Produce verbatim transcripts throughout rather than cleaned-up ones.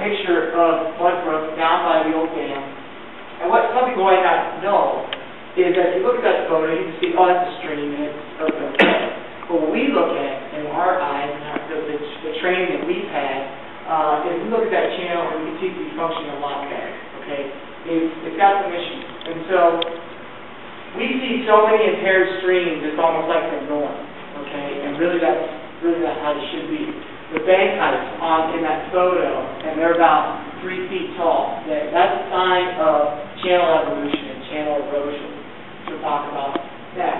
picture of Mud Brook down by the old dam. And what some people might not know is that if you look at that photo, you can see, oh, that's a stream, and it's open. But what we look at in our eyes, and our, the, the, the training that we've had, uh, is we look at that channel and we can see it's functioning a lot better. Okay? It's, it's got some issues. And so we see so many impaired streams, it's almost like they're normal. Okay? And really that's really not how it should be. The bank heights on in that photo, and they're about three feet tall. That, that's a sign of channel evolution and channel erosion. We'll talk about that.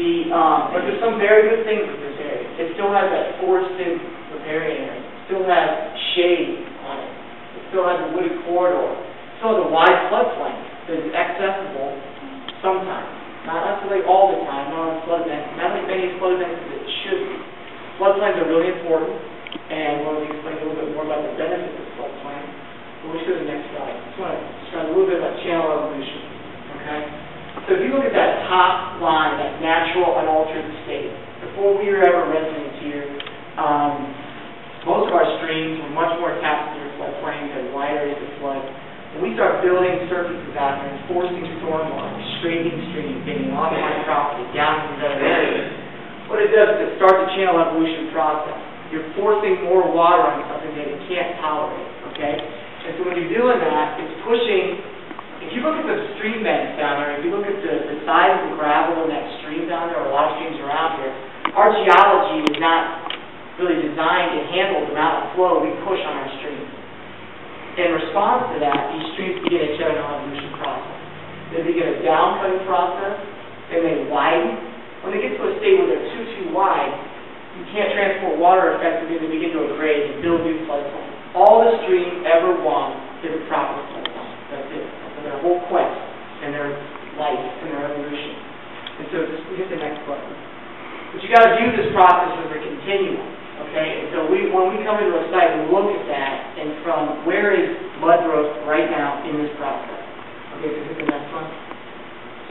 The um, but there's some very good things with this area. It still has that forested riparian area. It still has shade on it. It still has a wooded corridor. It still has a wide floodplain that is accessible sometimes, not necessarily all the time. Not on flood banks. Not as many flood banks as it should be. Floodplains are really important, and we're going to explain a little bit more about the benefits of floodplains. We'll go to the next slide. I just want to describe a little bit about channel evolution. Okay? So if you look at that top line, that natural unaltered state, before we were ever residents here, um, most of our streams were much more attached to their floodplains and wider as the flood. When we start building surfaces out there and forcing stormwater, straightening streams, getting on my property, down from those areas, what it does is it starts the channel evolution process. You're forcing more water on something that it can't tolerate, okay? And so when you're doing that, it's pushing, if you look at the stream banks down there, if you look at the, the size of the gravel in that stream down there, or a lot of streams around here, our geology is not really designed to handle the amount of flow we push on our streams. In response to that, these streams begin a channel evolution process. They begin a down-cutting process, and they widen. When they get to a state where they're too, too wide, you can't transport water effectively, they begin to degrade and build new floodplains. All the stream ever wants is a proper floodplain. That's it. That's their whole quest and their life and their evolution. And so just hit the next button. But you got to view this process as a continuum. Okay? And so we, when we come into a site, we look at that and from where is Mud Brook right now in this process. Okay, so hit the next one.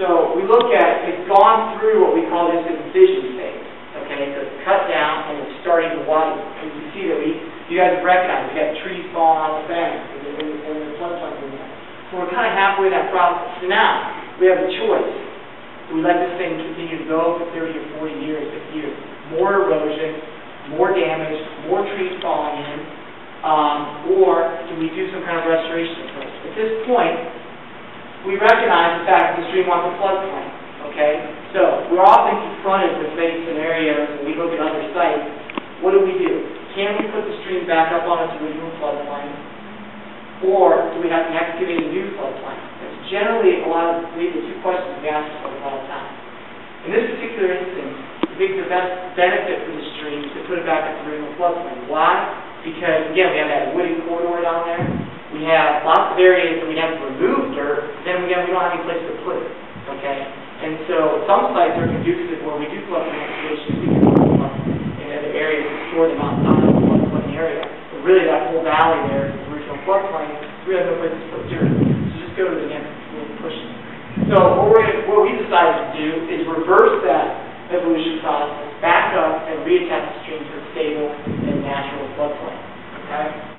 So we look at, it's gone through what we call this incision phase, okay? So it's cut down and it's starting to widen. And you see that we, you guys recognize, we got trees falling on the bank and the floodplain in there. So we're kind of halfway that process. So now we have a choice. Do we let this thing continue to go for thirty or forty years, fifty years? More erosion, more damage, more trees falling in, um, or do we do some kind of restoration approach? At this point, we recognize the fact that the stream wants a floodplain, okay? So we're often confronted with many scenarios when we look at other sites. What do we do? Can we put the stream back up on its original floodplain? Or do we have to excavate a new floodplain? That's generally a lot of the two questions we ask ourselves all the time. In this particular instance, we think the best benefit for the stream is to put it back at the original floodplain. Why? Because, again, we have that wooded corridor down there. We have lots of areas that we have to remove dirt, then we, have, we don't have any place to put it, okay? And so some sites are conducive where we do floodplain excavations, we can put them up in other areas and store them outside of the floodplain area. But really that whole valley there is the original floodplain, so we have no place to put dirt. So just go to the next little push. So what, we're gonna, what we decided to do is reverse that evolution process, back up and reattach the stream to a stable and natural floodplain, okay?